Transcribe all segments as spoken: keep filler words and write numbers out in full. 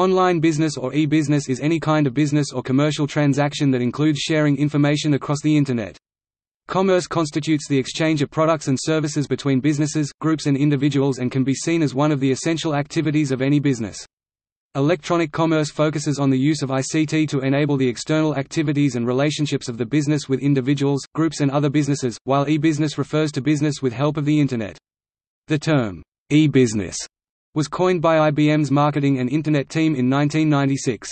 Online business or e-business is any kind of business or commercial transaction that includes sharing information across the Internet. Commerce constitutes the exchange of products and services between businesses, groups and individuals and can be seen as one of the essential activities of any business. Electronic commerce focuses on the use of I C T to enable the external activities and relationships of the business with individuals, groups and other businesses, while e-business refers to business with help of the Internet. The term, e-business, was coined by I B M's marketing and Internet team in nineteen ninety-six.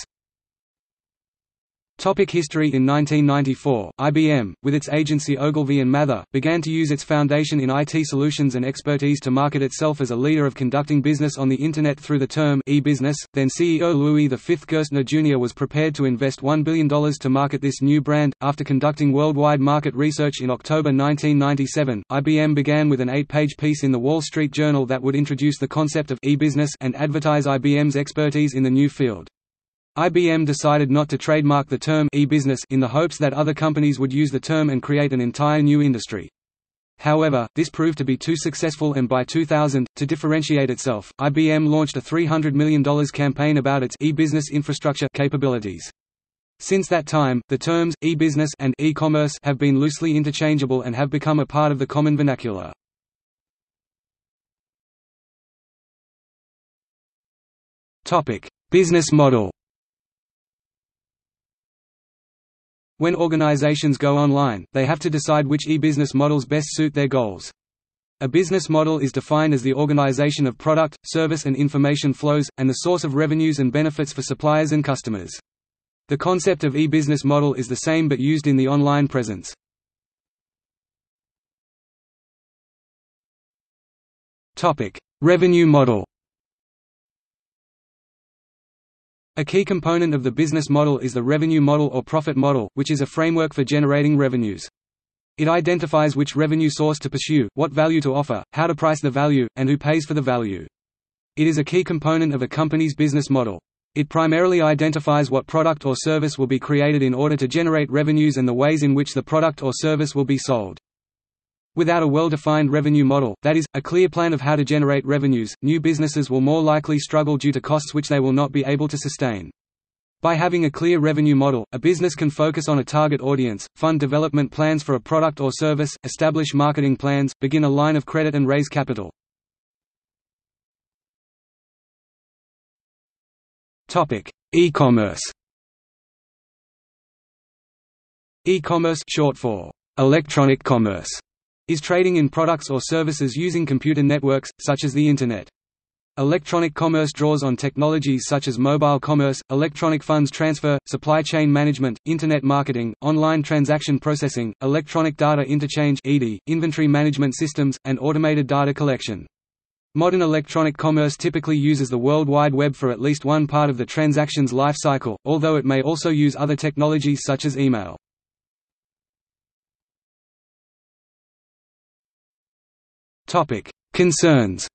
Topic history. In nineteen ninety-four, I B M, with its agency Ogilvy and Mather, began to use its foundation in I T solutions and expertise to market itself as a leader of conducting business on the Internet through the term e-business. Then C E O Louis the fifth Gerstner Junior was prepared to invest one billion dollars to market this new brand. After conducting worldwide market research in October nineteen ninety-seven, I B M began with an eight-page piece in the Wall Street Journal that would introduce the concept of e-business and advertise I B M's expertise in the new field. I B M decided not to trademark the term e-business in the hopes that other companies would use the term and create an entire new industry. However, this proved to be too successful, and by two thousand, to differentiate itself, I B M launched a three hundred million dollars campaign about its e-business infrastructure capabilities. Since that time, the terms e-business and e-commerce have been loosely interchangeable and have become a part of the common vernacular. Topic: Business model. When organizations go online, they have to decide which e-business models best suit their goals. A business model is defined as the organization of product, service and information flows, and the source of revenues and benefits for suppliers and customers. The concept of e-business model is the same but used in the online presence. Revenue model. A key component of the business model is the revenue model or profit model, which is a framework for generating revenues. It identifies which revenue source to pursue, what value to offer, how to price the value, and who pays for the value. It is a key component of a company's business model. It primarily identifies what product or service will be created in order to generate revenues and the ways in which the product or service will be sold. Without a well-defined revenue model, that is, a clear plan of how to generate revenues, new businesses will more likely struggle due to costs which they will not be able to sustain. By having a clear revenue model, a business can focus on a target audience, fund development plans for a product or service, establish marketing plans, begin a line of credit and raise capital. E-commerce. E-commerce, short for electronic commerce, is trading in products or services using computer networks, such as the Internet. Electronic commerce draws on technologies such as mobile commerce, electronic funds transfer, supply chain management, Internet marketing, online transaction processing, electronic data interchange (E D), inventory management systems, and automated data collection. Modern electronic commerce typically uses the World Wide Web for at least one part of the transaction's life cycle, although it may also use other technologies such as email. Topic: Concerns.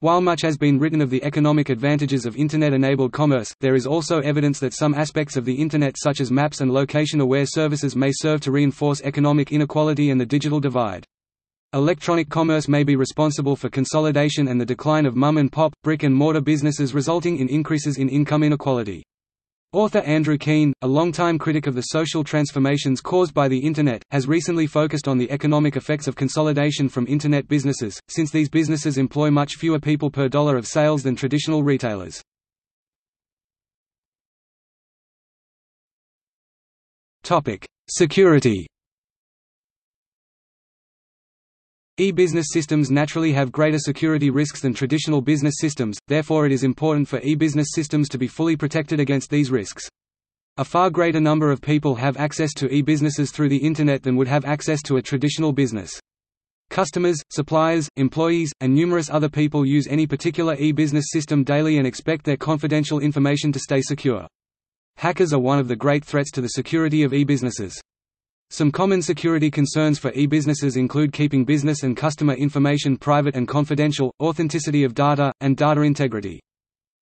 While much has been written of the economic advantages of Internet-enabled commerce, there is also evidence that some aspects of the Internet such as maps and location-aware services may serve to reinforce economic inequality and the digital divide. Electronic commerce may be responsible for consolidation and the decline of mom-and-pop, brick-and-mortar businesses, resulting in increases in income inequality. Author Andrew Keen, a longtime critic of the social transformations caused by the Internet, has recently focused on the economic effects of consolidation from Internet businesses, since these businesses employ much fewer people per dollar of sales than traditional retailers. Security. E-business systems naturally have greater security risks than traditional business systems, therefore it is important for e-business systems to be fully protected against these risks. A far greater number of people have access to e-businesses through the Internet than would have access to a traditional business. Customers, suppliers, employees, and numerous other people use any particular e-business system daily and expect their confidential information to stay secure. Hackers are one of the great threats to the security of e-businesses. Some common security concerns for e-businesses include keeping business and customer information private and confidential, authenticity of data, and data integrity.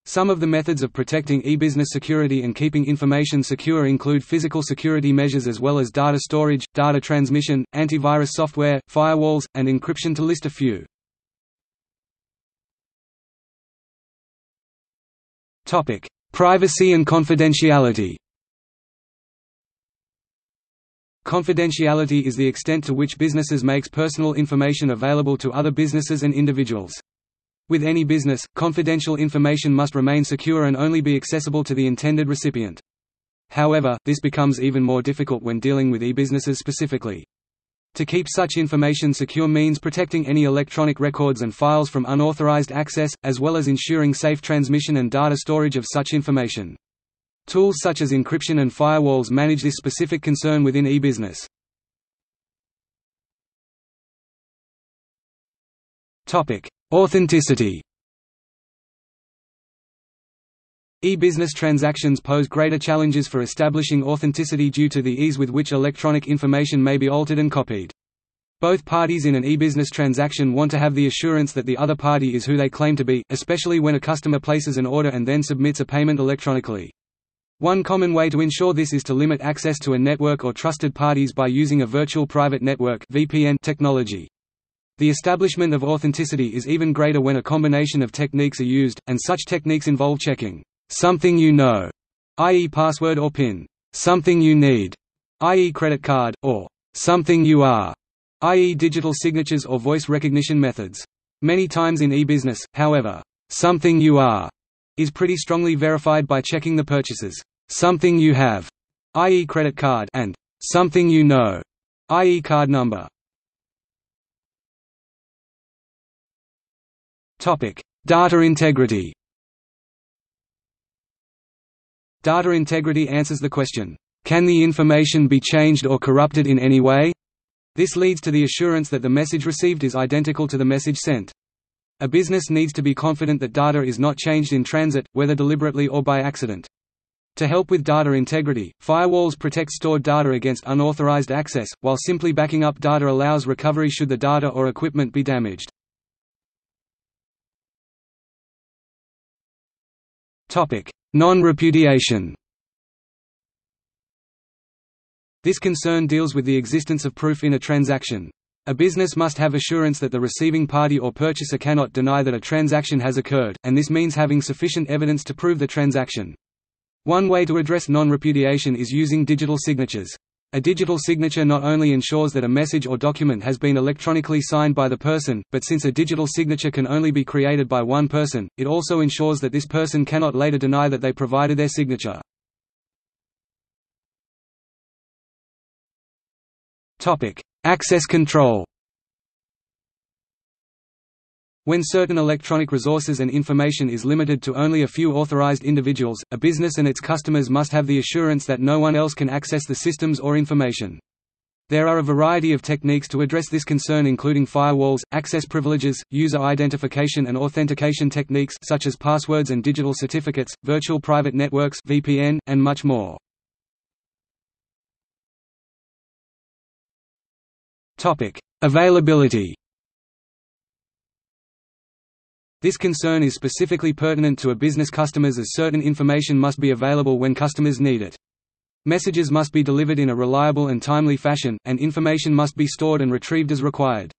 Some of the methods of protecting e-business security and keeping information secure include physical security measures as well as data storage, data transmission, antivirus software, firewalls, and encryption, to list a few. Topic: Privacy and confidentiality. Confidentiality is the extent to which businesses makes personal information available to other businesses and individuals. With any business, confidential information must remain secure and only be accessible to the intended recipient. However, this becomes even more difficult when dealing with e-businesses specifically. To keep such information secure means protecting any electronic records and files from unauthorized access, as well as ensuring safe transmission and data storage of such information. Tools such as encryption and firewalls manage this specific concern within e-business. Topic: Authenticity. E-business transactions pose greater challenges for establishing authenticity due to the ease with which electronic information may be altered and copied. Both parties in an e-business transaction want to have the assurance that the other party is who they claim to be, especially when a customer places an order and then submits a payment electronically. One common way to ensure this is to limit access to a network or trusted parties by using a virtual private network (V P N) technology. The establishment of authenticity is even greater when a combination of techniques are used, and such techniques involve checking something you know, that is password or PIN, something you need, that is credit card, or something you are, that is digital signatures or voice recognition methods. Many times in e-business, however, something you are is pretty strongly verified by checking the purchases, something you have, that is credit card, and something you know, that is card number. Topic: Data integrity. Data integrity answers the question, can the information be changed or corrupted in any way? This leads to the assurance that the message received is identical to the message sent. A business needs to be confident that data is not changed in transit, whether deliberately or by accident. To help with data integrity, firewalls protect stored data against unauthorized access, while simply backing up data allows recovery should the data or equipment be damaged. Non-repudiation. This concern deals with the existence of proof in a transaction. A business must have assurance that the receiving party or purchaser cannot deny that a transaction has occurred, and this means having sufficient evidence to prove the transaction. One way to address non-repudiation is using digital signatures. A digital signature not only ensures that a message or document has been electronically signed by the person, but since a digital signature can only be created by one person, it also ensures that this person cannot later deny that they provided their signature. Topic: Access control. When certain electronic resources and information is limited to only a few authorized individuals, a business and its customers must have the assurance that no one else can access the systems or information. There are a variety of techniques to address this concern, including firewalls, access privileges, user identification and authentication techniques such as passwords and digital certificates, virtual private networks (V P N), and much more. Topic: Availability. This concern is specifically pertinent to a business customers as certain information must be available when customers need it. Messages must be delivered in a reliable and timely fashion, and information must be stored and retrieved as required.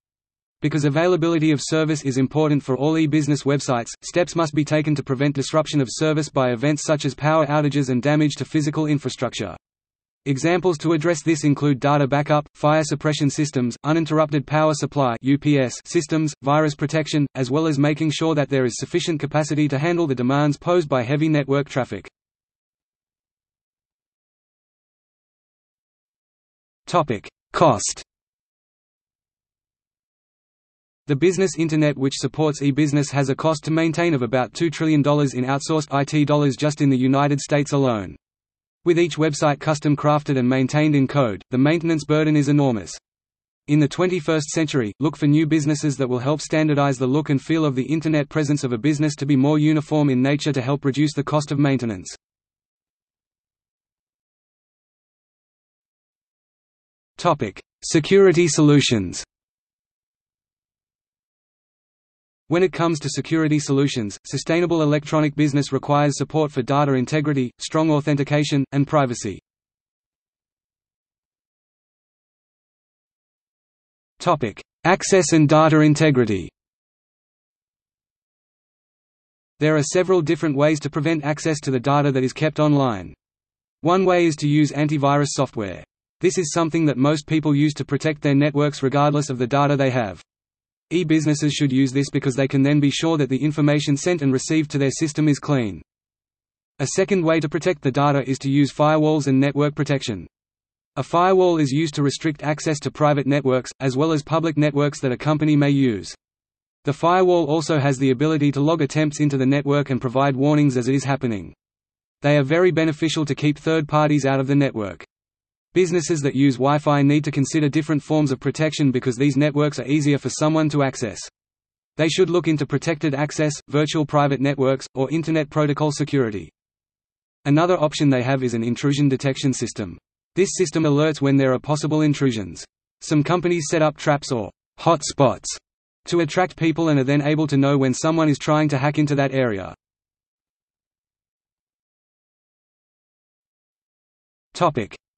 Because availability of service is important for all e-business websites, steps must be taken to prevent disruption of service by events such as power outages and damage to physical infrastructure. Examples to address this include data backup, fire suppression systems, uninterrupted power supply (U P S) systems, virus protection, as well as making sure that there is sufficient capacity to handle the demands posed by heavy network traffic. Topic: Cost. The business internet which supports e-business has a cost to maintain of about two trillion dollars in outsourced I T dollars just in the United States alone. With each website custom crafted and maintained in code, the maintenance burden is enormous. In the twenty-first century, look for new businesses that will help standardize the look and feel of the internet presence of a business to be more uniform in nature to help reduce the cost of maintenance. Topic: Security solutions. When it comes to security solutions, sustainable electronic business requires support for data integrity, strong authentication, and privacy. Topic: Access and data integrity. There are several different ways to prevent access to the data that is kept online. One way is to use antivirus software. This is something that most people use to protect their networks regardless of the data they have. E-businesses should use this because they can then be sure that the information sent and received to their system is clean. A second way to protect the data is to use firewalls and network protection. A firewall is used to restrict access to private networks, as well as public networks that a company may use. The firewall also has the ability to log attempts into the network and provide warnings as it is happening. They are very beneficial to keep third parties out of the network. Businesses that use Wi-Fi need to consider different forms of protection because these networks are easier for someone to access. They should look into protected access, virtual private networks, or Internet protocol security. Another option they have is an intrusion detection system. This system alerts when there are possible intrusions. Some companies set up traps or hot spots to attract people and are then able to know when someone is trying to hack into that area.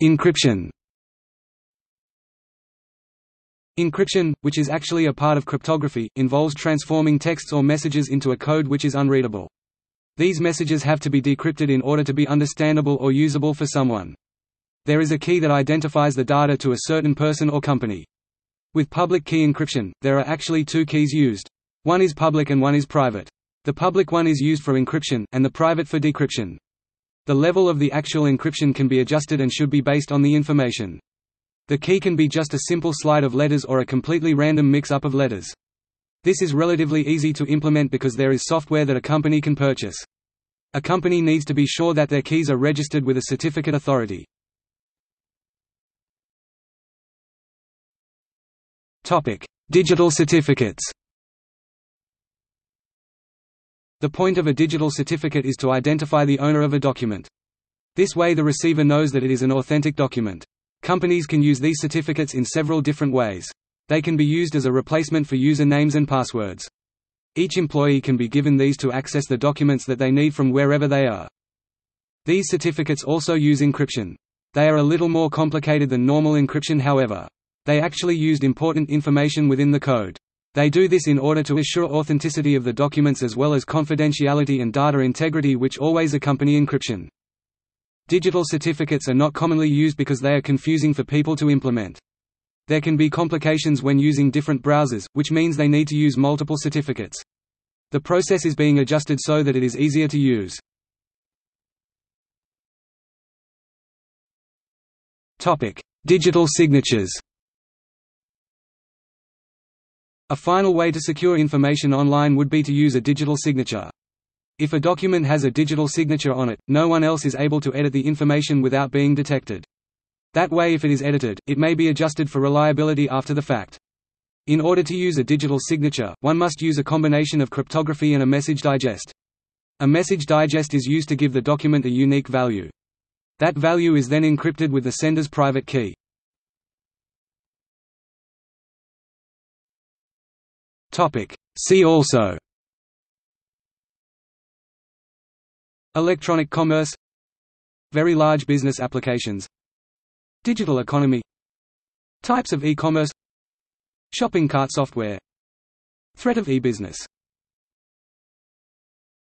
Encryption. Encryption, which is actually a part of cryptography, involves transforming texts or messages into a code which is unreadable. These messages have to be decrypted in order to be understandable or usable for someone. There is a key that identifies the data to a certain person or company. With public key encryption, there are actually two keys used. One is public and one is private. The public one is used for encryption, and the private for decryption. The level of the actual encryption can be adjusted and should be based on the information. The key can be just a simple slide of letters or a completely random mix-up of letters. This is relatively easy to implement because there is software that a company can purchase. A company needs to be sure that their keys are registered with a certificate authority. Digital certificates. The point of a digital certificate is to identify the owner of a document. This way the receiver knows that it is an authentic document. Companies can use these certificates in several different ways. They can be used as a replacement for usernames and passwords. Each employee can be given these to access the documents that they need from wherever they are. These certificates also use encryption. They are a little more complicated than normal encryption, however. They actually used important information within the code. They do this in order to assure authenticity of the documents as well as confidentiality and data integrity which always accompany encryption. Digital certificates are not commonly used because they are confusing for people to implement. There can be complications when using different browsers, which means they need to use multiple certificates. The process is being adjusted so that it is easier to use. Topic: Digital signatures. A final way to secure information online would be to use a digital signature. If a document has a digital signature on it, no one else is able to edit the information without being detected. That way, if it is edited, it may be adjusted for reliability after the fact. In order to use a digital signature, one must use a combination of cryptography and a message digest. A message digest is used to give the document a unique value. That value is then encrypted with the sender's private key. See also: Electronic commerce, Very large business applications, Digital economy, Types of e-commerce, Shopping cart software, Threat of e-business.